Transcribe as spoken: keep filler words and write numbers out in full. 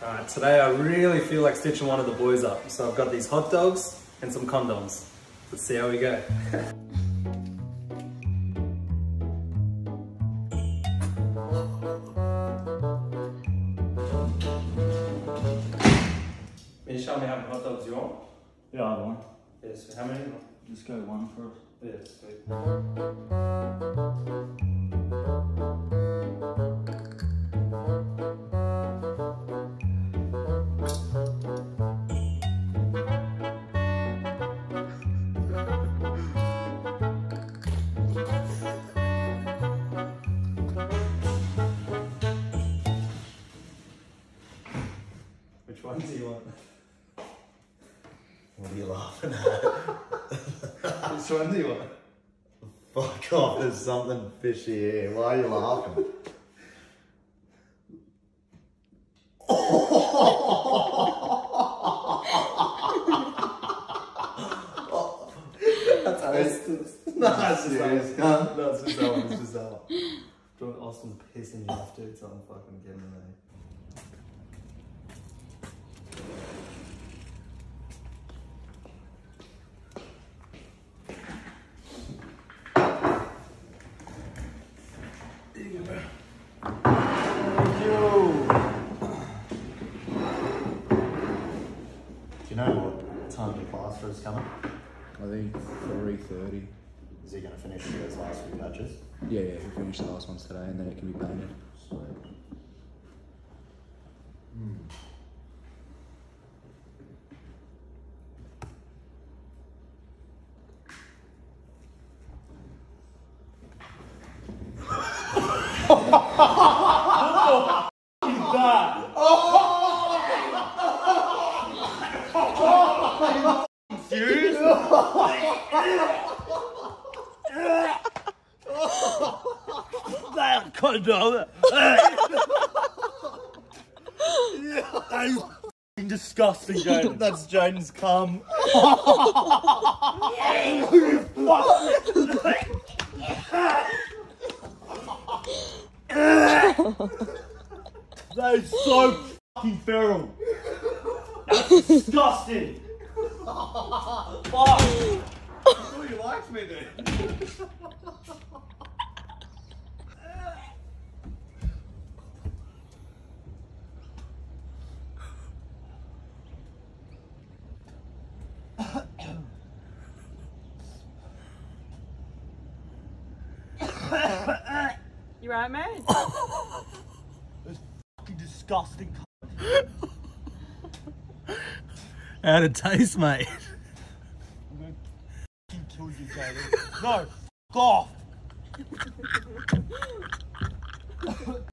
Alright, today I really feel like stitching one of the boys up, so I've got these hot dogs and some condoms. Let's see how we go. Can you show me how many hot dogs you want? Yeah, I want. Yeah, so how many? Let's go one first. Yeah, sweet. Which one do you want? What are you laughing at? Which one do you want? Fuck off, there's something fishy here. Why are you laughing? Oh. That's Austin's. No, that's just Austin's. No, it's just that one. It's just that one. Drunk Austin's pissing you off, dude, so I'm fucking getting away. Is coming. I think three thirty. Is he going to finish those last few batches? Yeah, yeah, he'll finish the last ones today and then it can be painted. Sweet. Mm. Disgusting, Jaden. That's Jaden's cum. That is so fucking feral. That's disgusting. Fuck. You thought you liked me, dude. You right, mate? It's fucking disgusting. How'd it taste, mate? I'm gonna fucking kill you, Jaden. No, fuck off!